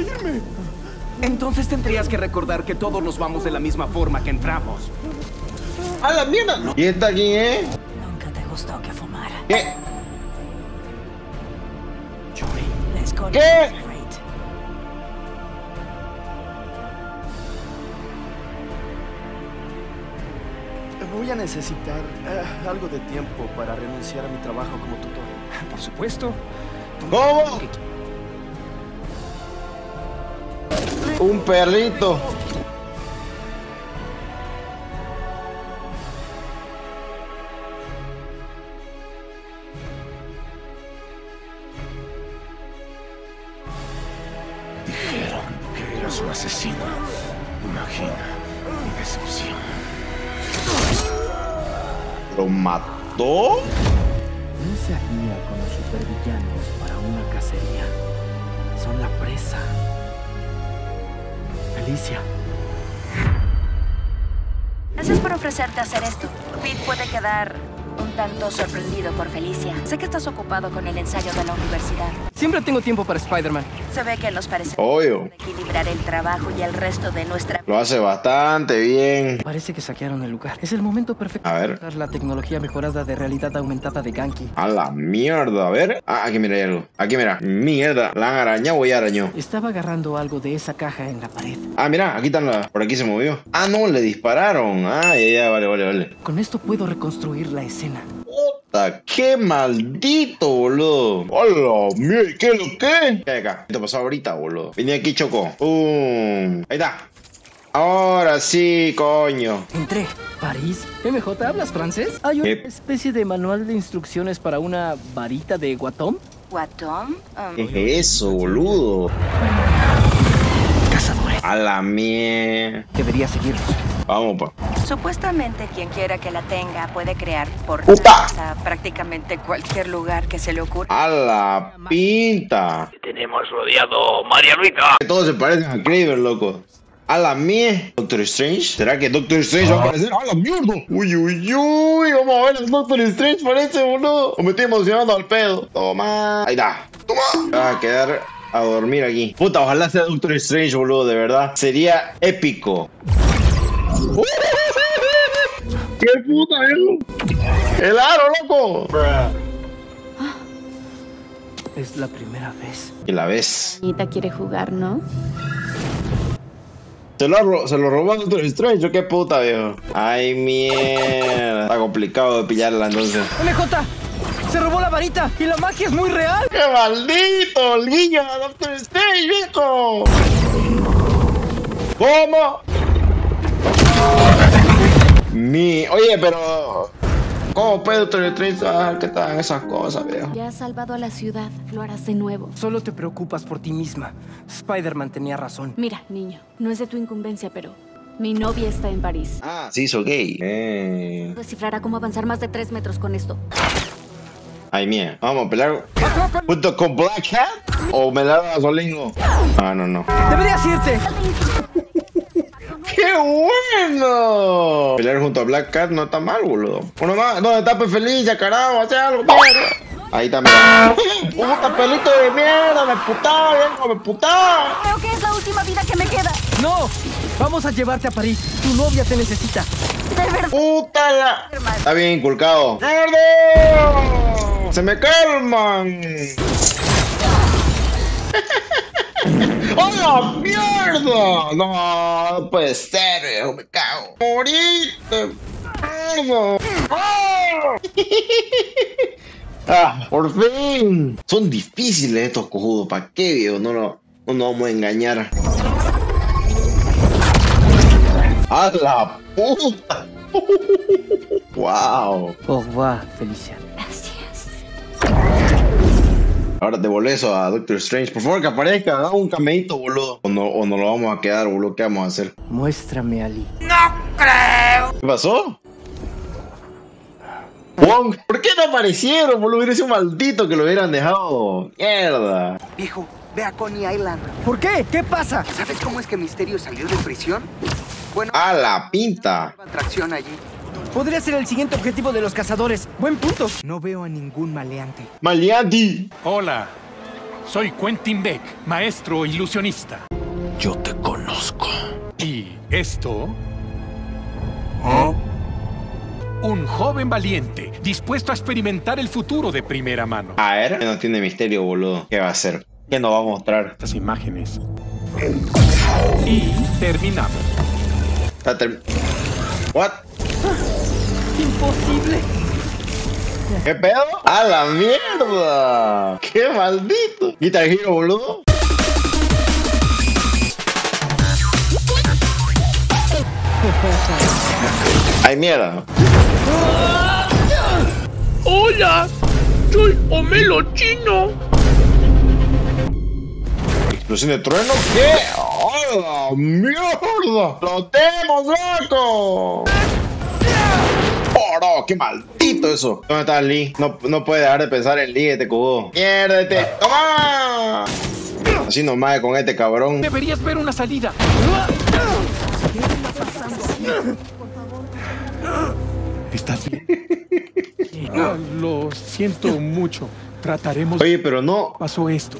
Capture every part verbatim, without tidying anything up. para irme. Entonces tendrías que recordar que todos nos vamos de la misma forma que entramos. ¡A la mierda! ¿Y está aquí, eh? Nunca te gustó que fumara. ¿Qué? ¿Qué? Voy a necesitar uh, algo de tiempo para renunciar a mi trabajo como tutor. Por supuesto. ¿Cómo? Un perrito. Dijeron que eras un asesino. Imagina mi decepción. ¿Lo mató? No se alía con los supervillanos para una cacería. Son la presa. Felicia. Gracias por ofrecerte hacer esto. Pete puede quedar un tanto sorprendido por Felicia. Sé que estás ocupado con el ensayo de la universidad. Siempre tengo tiempo para Spider-Man. Se ve que nos parece equilibrar el trabajo y el resto de nuestra... Lo hace bastante bien. Parece que saquearon el lugar. Es el momento perfecto a ver. Para usar la tecnología mejorada de realidad aumentada de Ganke. A la mierda, a ver. Ah, aquí mira hay algo. Aquí mira. Mierda. La han arañado y arañó. Estaba agarrando algo de esa caja en la pared. Ah, mira. Aquí están las... Por aquí se movió. Ah, no. Le dispararon. Ah, ya, ya. Vale, vale, vale. Con esto puedo reconstruir la escena. Puta, qué maldito, boludo. Hola, mire, ¿qué es lo que? ¿Qué hay acá? Esto pasó ahorita, boludo. Vení aquí, Chocó. Uh, ahí está. Ahora sí, coño. Entré. ¿París? M J, ¿hablas francés? Hay una especie de manual de instrucciones para una varita de guatón. ¿Guatón? Um... ¿Qué es eso, boludo? Cazadores. A la mierda. Debería seguirlos. Vamos, pa. Supuestamente quien quiera que la tenga puede crear portales a prácticamente cualquier lugar que se le ocurra. ¡A la pinta! Tenemos rodeado María Rita. Todos se parecen a Kramer, loco. ¡A la mie! ¿Doctor Strange? ¿Será que Doctor Strange ah. va a aparecer? ¡A la mierda! ¡Uy, uy, uy! Vamos a ver a Doctor Strange, parece, boludo. Me estoy emocionando al pedo. Toma. Ahí está. Toma. Vas a quedar a dormir aquí. Puta, ojalá sea Doctor Strange, boludo, de verdad. Sería épico. ¡Qué puta es! ¡El aro, loco! Es la primera vez. Y la ves. Nita quiere jugar, ¿no? Se lo, se lo robó a Doctor Strange, yo qué puta, viejo. Ay, mierda. Está complicado de pillarla, entonces. M J, se robó la varita y la magia es muy real. ¡Qué maldito! ¡El niño de Doctor Strange, viejo! ¿Cómo? Mi... Oye, pero... ¿Cómo puede Doctor Strange saber que están esas cosas, viejo? Ya has salvado a la ciudad, lo harás de nuevo. Solo te preocupas por ti misma. Spider-Man tenía razón. Mira, niño, no es de tu incumbencia, pero... mi novia está en París. Ah, sí, soy gay. Eh... Descifrará cómo avanzar más de tres metros con esto. Ay, mía. Vamos a pelear... ¿Junto con Black Hat? ¿O me la das Solingo? Ah, no, no. ¡Deberías irte! ¡Qué bueno! Pelear junto a Black Cat no está mal, boludo. Uno más, no, está feliz, ya carajo, hace algo, mierda. Ahí está, mira. ¡Puta pelito de mierda! ¡Me putaba, viejo, me putaba! Creo que es la última vida que me queda. ¡No! Vamos a llevarte a París. Tu novia te necesita. De verdad. ¡Puta la! Está bien inculcado. ¡Mierda! ¡Se me calman! ¡Hola, mierda! No, no puede ser, viejo, me cago. ¡Moriste! ¡Mierda! ¡Oh! ¡Ah, por fin! Son difíciles estos cojudos, ¿para qué, viejo? No nos no, no vamos a engañar. ¡A la puta! ¡Wow! ¡Oh, va, Felicia! Ahora devolve eso a Doctor Strange. Por favor, que aparezca. Haga un cameíto, boludo. O no, o no lo vamos a quedar, boludo. ¿Qué vamos a hacer? Muéstrame, Ali. ¡No creo! ¿Qué pasó? Wong, ¿por qué no aparecieron, boludo? Hubiera sido un maldito que lo hubieran dejado. ¡Mierda! Viejo, ve a Coney Island. ¿Por qué? ¿Qué pasa? ¿Sabes cómo es que Misterio salió de prisión? Bueno... ¡A la pinta! Atracción allí. Podría ser el siguiente objetivo de los cazadores. Buen punto. No veo a ningún maleante. ¡Maleante! Hola. Soy Quentin Beck, maestro ilusionista. Yo te conozco. ¿Y esto? ¿Ah? Un joven valiente, dispuesto a experimentar el futuro de primera mano. A ver, no tiene misterio, boludo. ¿Qué va a hacer? ¿Qué nos va a mostrar? Estas imágenes. Y terminamos. Está ter... ¿What? Imposible. ¿Qué pedo? ¡A la mierda! ¡Qué maldito! Guitar Hero, boludo. ¡Ay, mierda! ¡Hola! ¡Soy Omelo Chino! ¿Explosión de trueno? ¿Qué? ¡Hola, mierda! ¡Lo tenemos, loco! ¡Oh, no! ¡Qué maldito eso! ¿Dónde está Lee? No, no puede dejar de pensar en Lee, este cubo. ¡Miérdete! ¡Toma! Así nomás con este cabrón. Deberías ver una salida. ¿Estás bien? No, lo siento mucho. Trataremos... Oye, pero no... Pasó esto.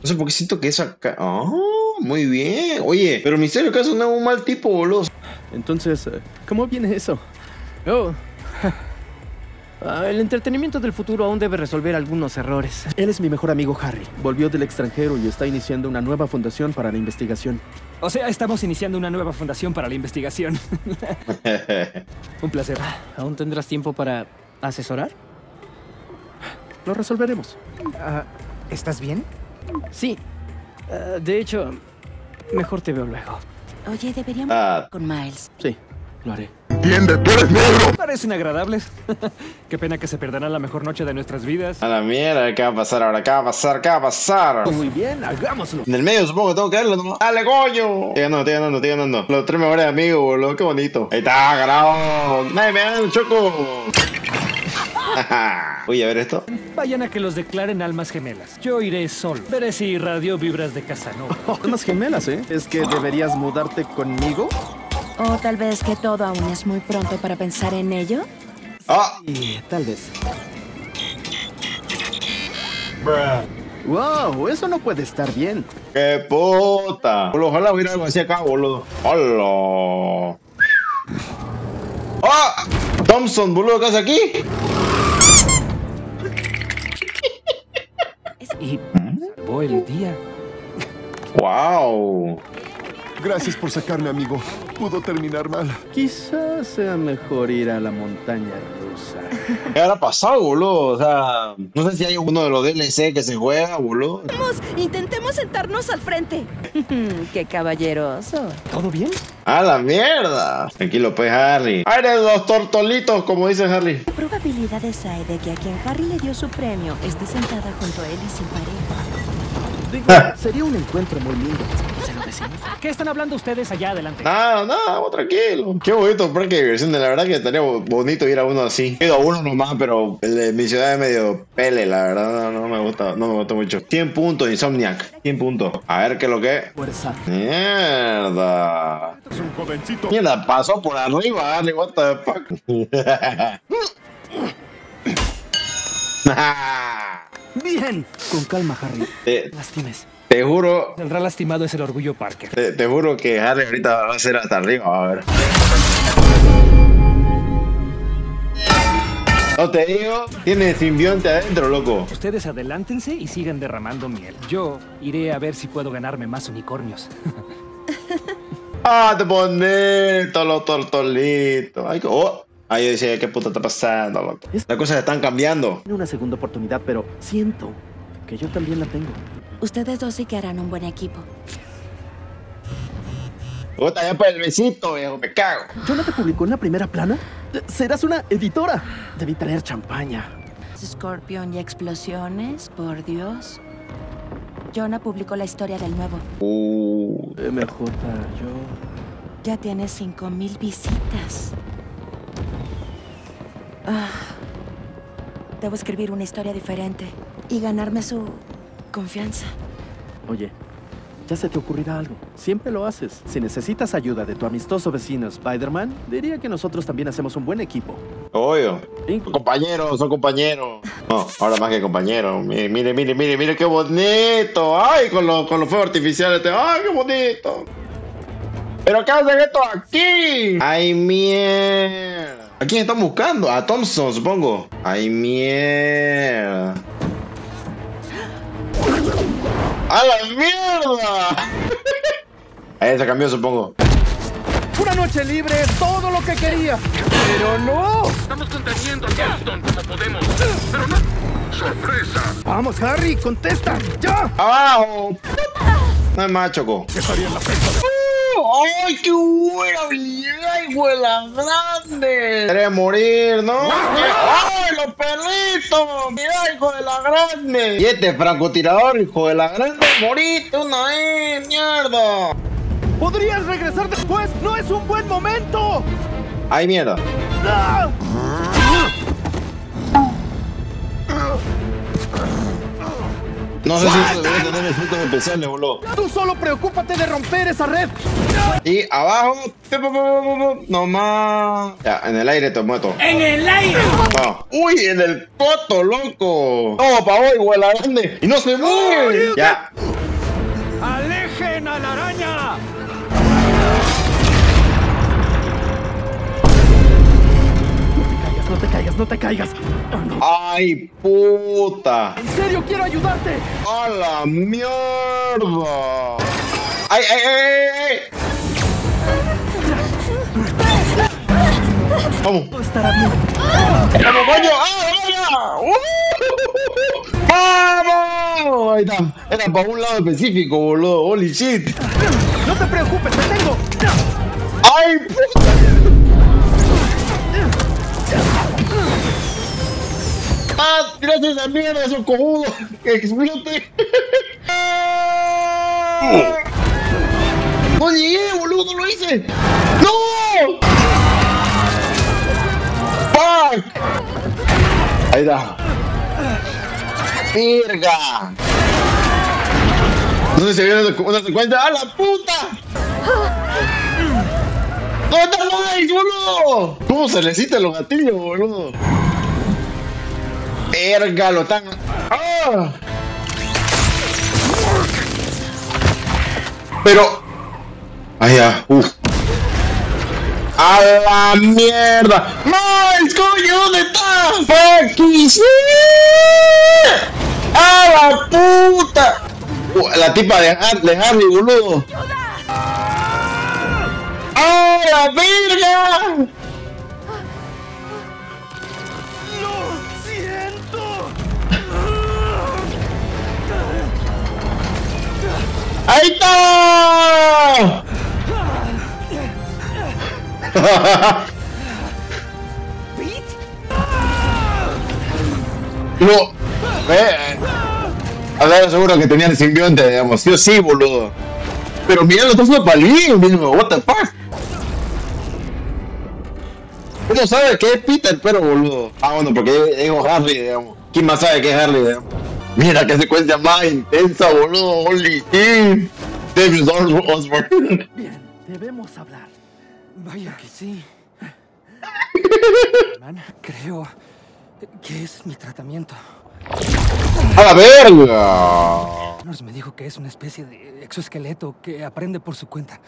No sé por qué siento que es acá... Oh, muy bien. Oye, pero Misterio Caso no es un mal tipo, boludo. Entonces, ¿cómo viene eso? Oh. El entretenimiento del futuro aún debe resolver algunos errores. Él es mi mejor amigo Harry. Volvió del extranjero y está iniciando una nueva fundación para la investigación. O sea, estamos iniciando una nueva fundación para la investigación. Un placer. ¿Aún tendrás tiempo para asesorar? Lo resolveremos. Uh, ¿Estás bien? Sí. Uh, de hecho, mejor te veo luego. Oye, deberíamos hablar con Miles. Sí, lo haré. ¡Entiende, tú eres negro! Parecen agradables. Qué pena que se perderá la mejor noche de nuestras vidas. A la mierda, ¿qué va a pasar ahora? ¿Qué va a pasar? ¿Qué va a pasar? Muy bien, hagámoslo. En el medio supongo que tengo que darlo. ¡Dale, coño! Estoy ganando, estoy ganando, estoy ganando. Los tres mejores amigos, boludo. Qué bonito. Ahí está, ganado. ¡Nadie me da un choco! Uy, a ver esto. Vayan a que los declaren almas gemelas. Yo iré solo. Veré si radio vibras de Casanova. Almas gemelas, ¿eh? ¿Es que deberías mudarte conmigo? ¿O tal vez que todo aún es muy pronto para pensar en ello? ¡Ah! Sí, tal vez. Bruh. ¡Wow! Eso no puede estar bien. ¡Qué puta! Ojalá hubiera algo así acá, boludo. ¡Hola! ¡Ah! ¡Thompson, boludo! ¿Qué haces aquí? Y salvó el día. ¡Wow! Gracias por sacarme, amigo. Pudo terminar mal. Quizás sea mejor ir a la montaña rusa. ¿Qué habrá pasado, boludo? O sea, no sé si hay uno de los D L C que se juega, boludo. Vamos, intentemos sentarnos al frente. ¡Qué caballeroso! ¿Todo bien? ¡A la mierda! Tranquilo, pues, Harry. ¡Aire de los tortolitos, como dice Harry! ¿Qué probabilidades hay de que a quien Harry le dio su premio esté sentada junto a él y sin pareja? Digo, sería un encuentro muy lindo. ¿Se lo decimos? ¿Qué están hablando ustedes allá adelante? Nada, nada, tranquilo. Qué bonito parque de diversión. La verdad que estaría bonito ir a uno así. He ido a uno nomás, pero el de mi ciudad es medio pele, la verdad. No, no me gusta, no me gusta mucho. cien puntos, Insomniac. cien puntos. A ver qué es lo que es. Fuerza. Mierda. Es un jovencito. Mierda, pasó por arriba, Harry. What the fuck. Bien. Con calma, Harry. Te, Lastimes. Te juro. Saldrá lastimado es el orgullo Parker. Te, te juro que Harry ahorita va a ser hasta arriba, a ver. No te digo, tiene simbionte adentro, loco. Ustedes adelántense y sigan derramando miel. Yo iré a ver si puedo ganarme más unicornios. Ah, te bonito, los tortolitos. Ay, oh. Ahí yo decía, ¿qué puta está pasando, loco? Las cosas están cambiando. Tiene una segunda oportunidad, pero siento que yo también la tengo. Ustedes dos sí que harán un buen equipo. Puta, ya para el besito, viejo, me cago. ¿Yo no te publicó en la primera plana? Serás una editora. Debí traer champaña. Scorpion y explosiones, por Dios. Jonah publicó la historia del nuevo. Uh, M J, yo... Ya tienes cinco mil visitas. Ah, debo escribir una historia diferente y ganarme su confianza. Oye, Ya se te ocurrirá algo. Siempre lo haces. Si necesitas ayuda de tu amistoso vecino Spider-Man, diría que nosotros también hacemos un buen equipo. Obvio. Son compañeros, son compañeros. No, ahora más que compañeros. Mire, mire, mire, mire, mire qué bonito. Ay, con, lo, con los fuegos artificiales. Ay, qué bonito. ¿Pero qué hacen esto aquí? Ay, mierda. ¿A quién están buscando? A Thompson, supongo. Ay, mierda. ¡A la mierda! Ahí se cambió, supongo. Una noche libre, todo lo que quería. ¡Pero no! Estamos conteniendo a Thompson como podemos. ¡Pero no! ¡Sorpresa! ¡Vamos, Harry! ¡Contesta! ¡Ya! ¡Abajo! No hay más, Choco. ¡Estaría en la prensa! ¡Oh! ¡Ay, qué buena habilidad, huela grande! Quería morir, ¿no? ¡Ay! ¡Los perritos! ¡Mira, hijo de la grande! Y este francotirador, hijo de la grande, moriste una vez, mierda. ¿Podrías regresar después? ¡No es un buen momento! ¡Ay, mierda! ¡Ah! No sé si eso debería tener efectos especiales, boludo. Tú solo preocúpate de romper esa red. Y abajo. Nomás. Ya, en el aire te muerto. ¡En el aire! No. ¡Uy, en el coto, loco! ¡No, pa' hoy, güey, la grande! ¡Y no se mueve! ¡Ya! ¡Alejen a la araña! No te caigas, no te caigas. ¡Ay, puta! ¡En serio, quiero ayudarte! ¡A la mierda! ¡Ay, ay, ay, ay! ¡Vamos! ¡Todo estará bien! ¡Vamos, coño! ¡Ah, vamos! Ahí está. Era para un lado específico, boludo. ¡Holy shit! ¡No te preocupes, te tengo! ¡Ay, puta! ¡Ah! ¡Tírate esa mierda, esos cojudos! ¡Que explote! ¡No llegué, boludo! ¡No lo hice! ¡No! ¡Fuck! Ahí está. ¡Verga! ¿Dónde se vieron una secuencia? ¡A la puta! ¿Dónde está Miles, boludo? ¿Cómo se le hiciste los gatillos, boludo? Verga, lo tan... ¡Ah! Pero... ¡Ay, ya! ¡Uf! ¡A la mierda! ¡Miles, coño! ¿Dónde estás? ¡Fucking shit! ¡A la puta! Uh, la tipa de, de Harry, boludo. ¡A la verga! ¡Ahí está! No. Eh. A ver, seguro que tenían simbionte, digamos. Yo sí, boludo. Pero mira, los dos son palín, mismo. What the fuck? Uno sabe que es Peter, pero boludo. Ah, bueno, porque digo Harry, digamos. ¿Quién más sabe que es Harry, digamos? Mira qué secuencia más intensa, boludo. Holy shit. David Osborn. Bien, debemos hablar. Vaya que sí. Creo que es mi tratamiento. ¡A la verga! Connors me dijo que es una especie de exoesqueleto que aprende por su cuenta.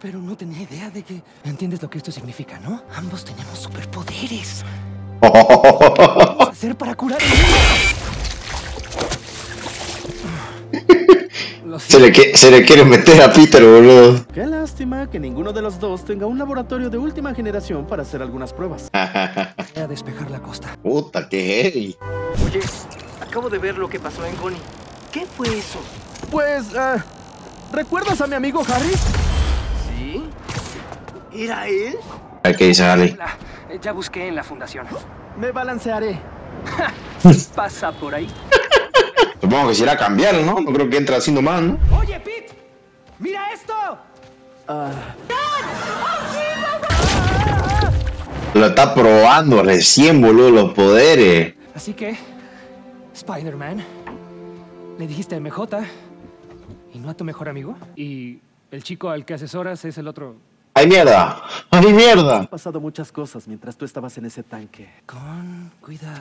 Pero no tenía idea de que... ¿Entiendes lo que esto significa, no? Ambos tenemos superpoderes. ¿Qué vamos a hacer para curar el mundo? Se le, que, se le quiere meter a Peter, boludo. Qué lástima que ninguno de los dos tenga un laboratorio de última generación para hacer algunas pruebas. Voy a despejar la costa. Puta, qué heavy. Oye, acabo de ver lo que pasó en Goni. ¿Qué fue eso? Pues, uh, ¿recuerdas a mi amigo Harry? Sí. ¿Era él? ¿Qué dice Harry? Ya busqué en la fundación. Me balancearé. Pasa por ahí. Supongo que se irá a cambiar, ¿no? No creo que entra haciendo más, ¿no? Oye, Pete, mira esto. Ah. Lo está probando recién, boludo, los poderes. Así que, Spider-Man, le dijiste a M J ¿Y no a tu mejor amigo? Y el chico al que asesoras es el otro... ¡Ay, mierda! ¡Ay, mierda! Han pasado muchas cosas mientras tú estabas en ese tanque. Con cuidado.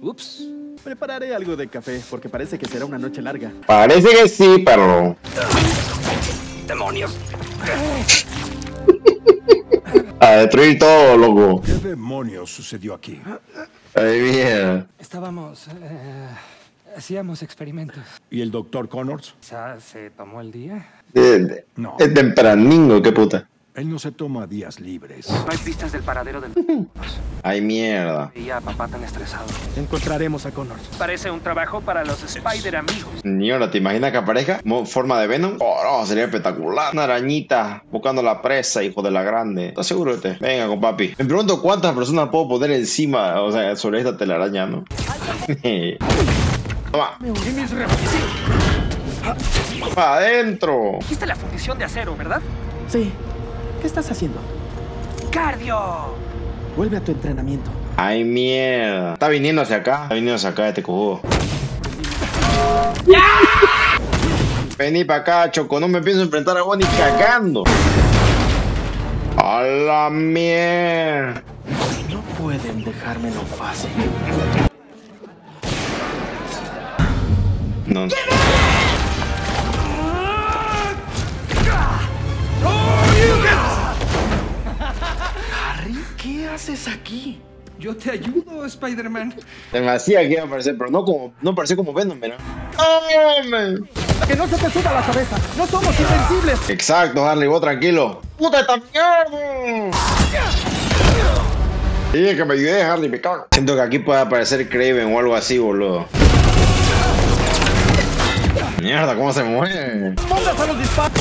Ups. Prepararé algo de café, porque parece que será una noche larga. Parece que sí, perro. ¡Demonios! A destruir todo, loco. ¿Qué demonios sucedió aquí? Ay, mierda. Estábamos... Eh... Hacíamos experimentos. ¿Y el doctor Connors? ¿Ya se tomó el día? De, de, no. Es tempraningo, qué puta. Él no se toma días libres. No hay pistas del paradero del... Ay, mierda. Y a papá tan estresado. Encontraremos a Connors. Parece un trabajo para los Spider amigos. Señora, ¿te imaginas que aparezca? ¿Forma de Venom? Oh, no, sería espectacular. Una arañita buscando la presa, hijo de la grande. ¿Estás seguro de este? Venga, con papi. Me pregunto cuántas personas puedo poner encima, o sea, sobre esta telaraña, ¿no? Toma. ¡Para adentro! Dijiste la fundición de acero, ¿verdad? Sí. ¿Qué estás haciendo? ¡Cardio! Vuelve a tu entrenamiento. ¡Ay, mierda! Está viniendo hacia acá. Está viniendo hacia acá este cojudo. Vení para acá, Choco. No me pienso enfrentar a vos ni cagando. ¡A la mierda! No pueden dejármelo fácil. No. Harry, ¿qué haces aquí? Yo te ayudo, Spider-Man. Demasiado que iba a aparecer, pero no como, no parecía como Venom, ¿verdad? ¡Oh, man! Que no se te suba la cabeza. No somos invencibles. Exacto, Harry, vos tranquilo. ¡Puta esta mierda! Dije que me ayudes, Harry, me cago. Siento que aquí puede aparecer Kraven o algo así, boludo. Mierda, ¿cómo se mueve? ¡Mandas a los disparos!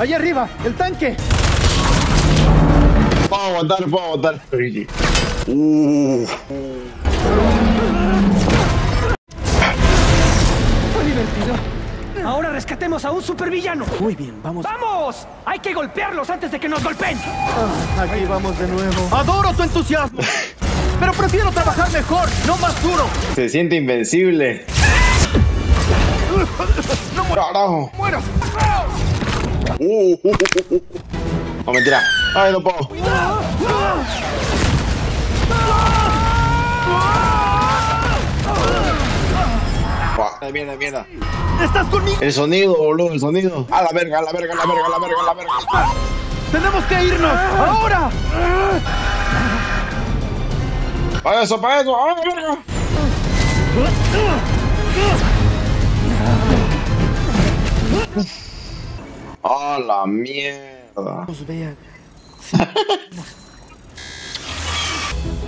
¡Ahí arriba! ¡El tanque! ¡Puedo aguantar, puedo aguantar! Uh. ¡Fue divertido! ¡Ahora rescatemos a un supervillano! Muy bien, vamos... ¡Vamos! ¡Hay que golpearlos antes de que nos golpeen! Ah, aquí vamos de nuevo. ¡Adoro tu entusiasmo! ¡Pero prefiero trabajar mejor, no más duro! Se siente invencible. ¡No muero! ¡Muero! Uh, uh, uh, uh. ¡Oh, mentira! ¡Ay, no puedo! ¡Mierda, mierda, mierda! ¡Estás conmigo! ¡El sonido, boludo! ¡El sonido! ¡A la verga, a la verga, a la verga, a la verga, a la verga! ¡Tenemos que irnos! ¡Ahora! ¡Para eso, para eso! ¡A la verga! ¡Oh, la mierda! Nos vean. Sí.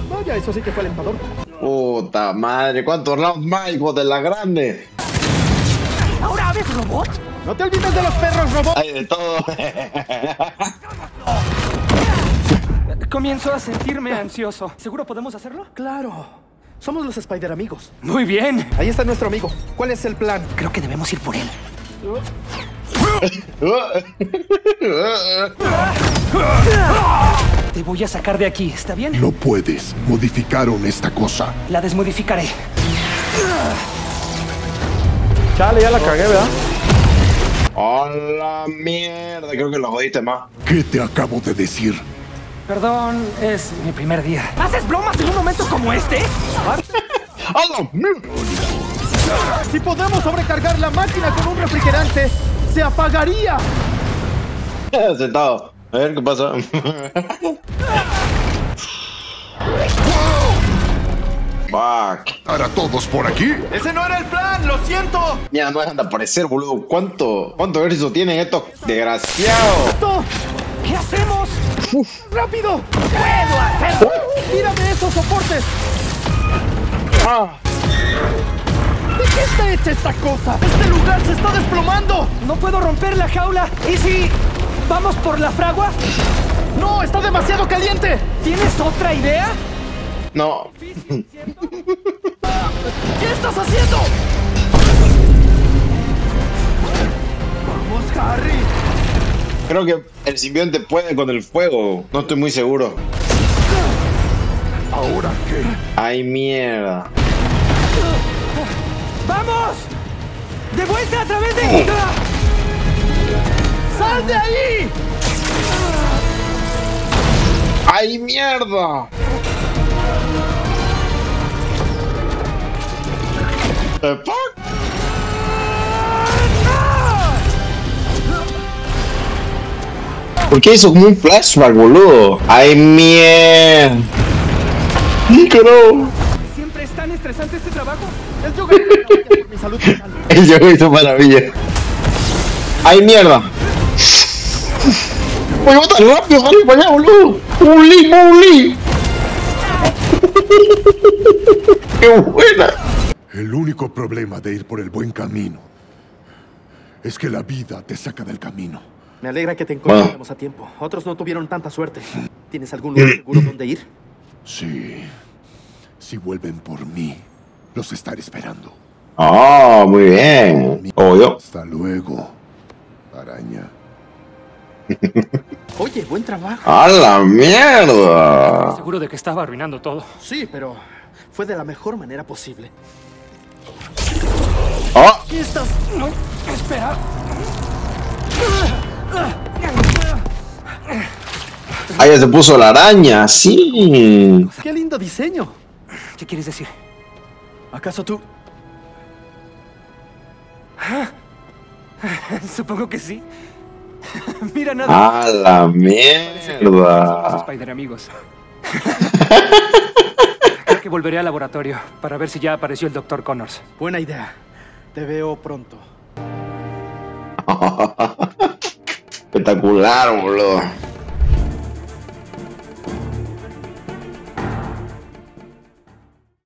Vaya, eso sí que fue el empador. Puta madre, ¿cuántos rounds más, hijo de la grande? ¿Ahora ves robot? No te olvides de los perros robot. Hay de todo. Comienzo a sentirme ansioso. ¿Seguro podemos hacerlo? Claro. Somos los Spider amigos. Muy bien. Ahí está nuestro amigo. ¿Cuál es el plan? Creo que debemos ir por él. Te voy a sacar de aquí, ¿está bien? No puedes. Modificaron esta cosa. La desmodificaré. Chale, ya la cagué, ¿verdad? ¡Hola, mierda! Creo que lo jodiste más. ¿Qué te acabo de decir? Perdón, es mi primer día. ¿Haces bromas en un momento como este? ¡Hola, mierda! Si podemos sobrecargar la máquina con un refrigerante, se apagaría. Sentado. A ver qué pasa. Fuck. ¿Para todos por aquí? Ese no era el plan, lo siento. Mira, no dejan de aparecer, boludo. ¿Cuánto, cuánto verso tienen estos desgraciados? ¿Qué hacemos? Uf. ¡Rápido! ¡Puedo hacerlo! Uh. ¡Mírame esos soportes! Ah. ¿De qué está hecha esta cosa? ¡Este lugar se está desplomando! ¡No puedo romper la jaula! ¿Y si vamos por la fragua? ¡No! ¡Está demasiado caliente! ¿Tienes otra idea? No. ¿Qué estás haciendo? ¡Vamos, Harry! Creo que el simbionte puede con el fuego. No estoy muy seguro. ¿Ahora qué? ¡Ay, mierda! vuelta a través de ella. ¡Sal de ahí! ¡Ay, mierda! The fuck? ¿Por qué hizo como un flashback, boludo? ¡Ay, mierda! ¡Nicaro! ¿Siempre es tan estresante este trabajo? El yoga es maravilla, mi salud mental. El yoga hizo maravilla. ¡Ay, mierda! ¡Voy a botar rápido! ¡Dale para allá, boludo! ¡Bully, bully! ¡Qué buena! El único problema de ir por el buen camino es que la vida te saca del camino. Me alegra que te encontremos ah. a tiempo. Otros no tuvieron tanta suerte. ¿Tienes algún lugar seguro donde ir? Sí. Si vuelven por mí, los estaré esperando. ¡Ah, oh, muy bien! Oh, yo. Hasta luego, araña. Oye, buen trabajo. ¡A la mierda! Seguro de que estaba arruinando todo. Sí, pero fue de la mejor manera posible. ¡Ah! Oh. Estas no espera. Ah, ya se puso la araña, sí. Qué lindo diseño. ¿Qué quieres decir? ¿Acaso tú? ¿Ah? Supongo que sí. Mira nada. ¡A ah, la mierda! Spider amigos. Creo que volveré al laboratorio para ver si ya apareció el doctor Connors. Buena idea. Te veo pronto. Espectacular, boludo.